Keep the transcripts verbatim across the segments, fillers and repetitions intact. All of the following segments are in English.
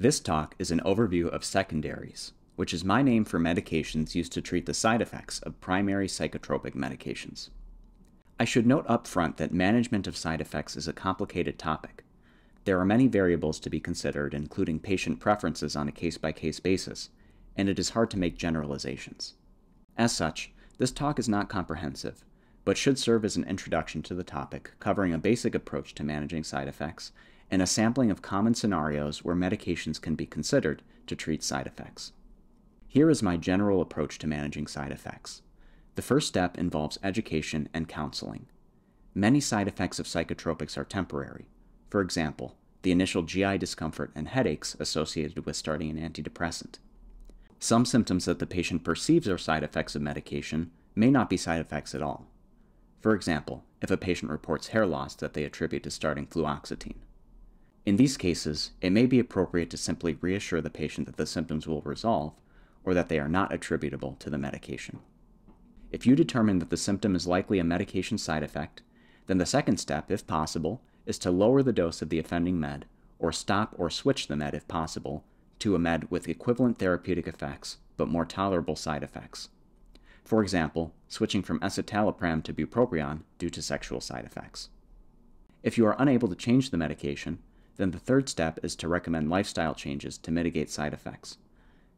This talk is an overview of secondaries, which is my name for medications used to treat the side effects of primary psychotropic medications. I should note up front that management of side effects is a complicated topic. There are many variables to be considered, including patient preferences on a case-by-case basis, and it is hard to make generalizations. As such, this talk is not comprehensive, but should serve as an introduction to the topic, covering a basic approach to managing side effects and a sampling of common scenarios where medications can be considered to treat side effects. Here is my general approach to managing side effects. The first step involves education and counseling. Many side effects of psychotropics are temporary. For example, the initial G I discomfort and headaches associated with starting an antidepressant. Some symptoms that the patient perceives are side effects of medication may not be side effects at all. For example, if a patient reports hair loss that they attribute to starting fluoxetine. In these cases, it may be appropriate to simply reassure the patient that the symptoms will resolve or that they are not attributable to the medication. If you determine that the symptom is likely a medication side effect, then the second step, if possible, is to lower the dose of the offending med or stop or switch the med, if possible, to a med with equivalent therapeutic effects but more tolerable side effects. For example, switching from escitalopram to bupropion due to sexual side effects. If you are unable to change the medication, then the third step is to recommend lifestyle changes to mitigate side effects.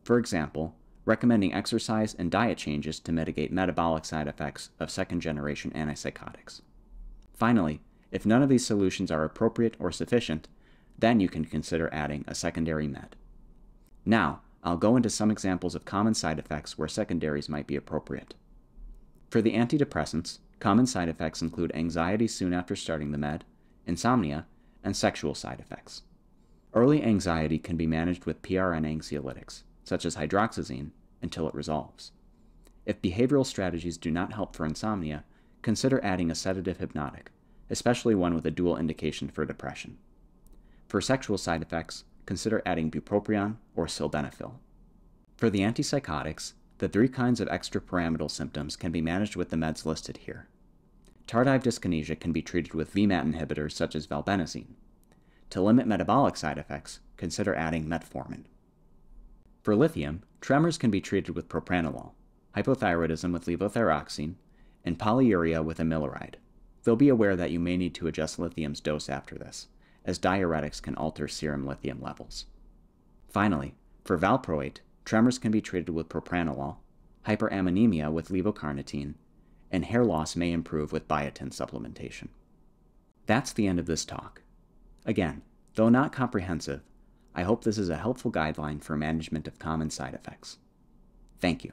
For example, recommending exercise and diet changes to mitigate metabolic side effects of second-generation antipsychotics. Finally, if none of these solutions are appropriate or sufficient, then you can consider adding a secondary med. Now, I'll go into some examples of common side effects where secondaries might be appropriate. For the antidepressants, common side effects include anxiety soon after starting the med, insomnia, and sexual side effects. Early anxiety can be managed with P R N anxiolytics, such as hydroxyzine, until it resolves. If behavioral strategies do not help for insomnia, consider adding a sedative hypnotic, especially one with a dual indication for depression. For sexual side effects, consider adding bupropion or sildenafil. For the antipsychotics, the three kinds of extrapyramidal symptoms can be managed with the meds listed here. Tardive dyskinesia can be treated with V MAT inhibitors such as valbenazine. To limit metabolic side effects, consider adding metformin. For lithium, tremors can be treated with propranolol, hypothyroidism with levothyroxine, and polyuria with amiloride. Though be aware that you may need to adjust lithium's dose after this, as diuretics can alter serum lithium levels. Finally, for valproate, tremors can be treated with propranolol, hyperammonemia with levocarnitine, and hair loss may improve with biotin supplementation. That's the end of this talk. Again, though not comprehensive, I hope this is a helpful guideline for management of common side effects. Thank you.